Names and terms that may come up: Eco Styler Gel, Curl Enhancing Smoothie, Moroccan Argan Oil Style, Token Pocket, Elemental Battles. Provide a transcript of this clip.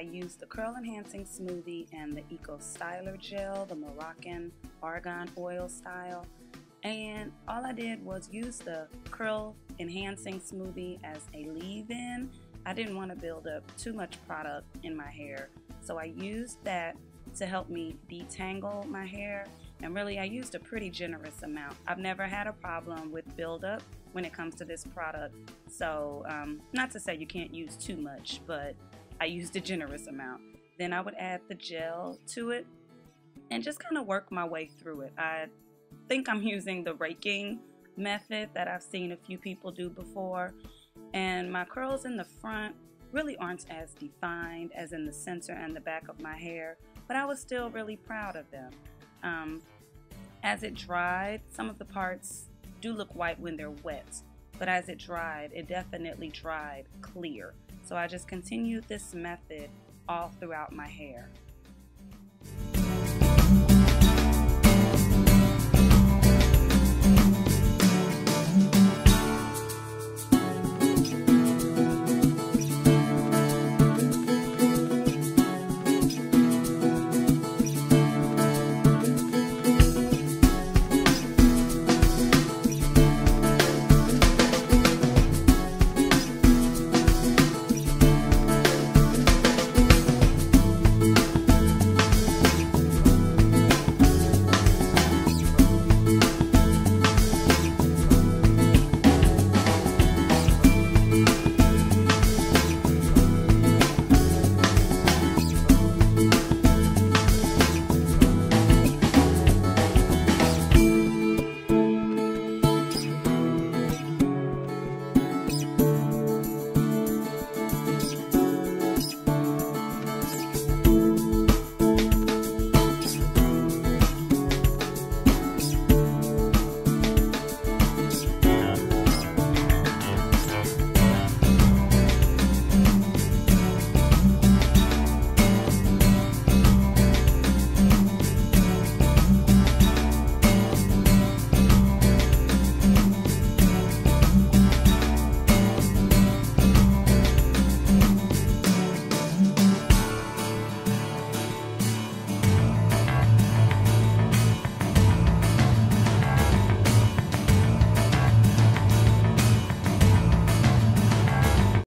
I used the Curl Enhancing Smoothie and the Eco Styler Gel, the Moroccan Argan Oil Style. And all I did was use the Curl Enhancing Smoothie as a leave-in. I didn't want to build up too much product in my hair, so I used that to help me detangle my hair. And really, I used a pretty generous amount. I've never had a problem with buildup when it comes to this product, so not to say you can't use too much, but I used a generous amount. Then I would add the gel to it and just kind of work my way through it. I think I'm using the raking method that I've seen a few people do before, and my curls in the front really aren't as defined as in the center and the back of my hair, but I was still really proud of them. As it dried, some of the parts do look white when they're wet, but as it dried, it definitely dried clear. So I just continued this method all throughout my hair.